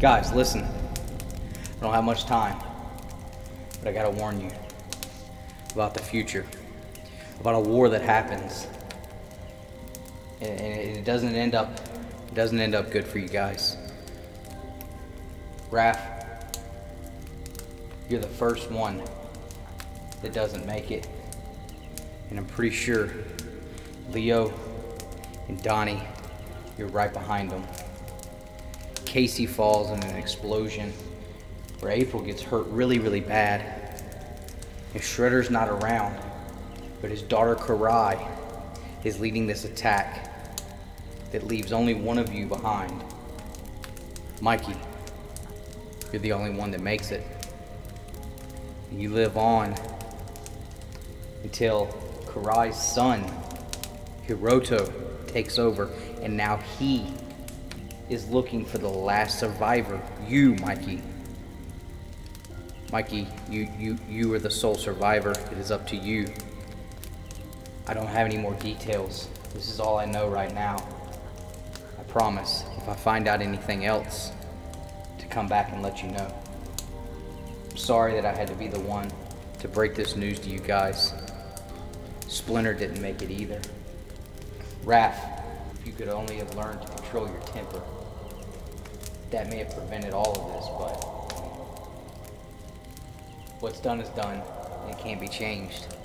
Guys, listen. I don't have much time, but I gotta warn you about the future, about a war that happens, and it doesn't end up good for you guys. Raph, you're the first one that doesn't make it, and I'm pretty sure Leo and Donnie, you're right behind them. Casey falls in an explosion where April gets hurt really, really bad. And Shredder's not around, but his daughter Karai is leading this attack that leaves only one of you behind. Mikey, you're the only one that makes it. And you live on until Karai's son, Hiroto, takes over, and now he is looking for the last survivor, you, Mikey. Mikey, you are the sole survivor. It is up to you. I don't have any more details. This is all I know right now. I promise, if I find out anything else, to come back and let you know. I'm sorry that I had to be the one to break this news to you guys. Splinter didn't make it either. Raph, if you could only have learned to control your temper, that may have prevented all of this, but what's done is done, and it can't be changed.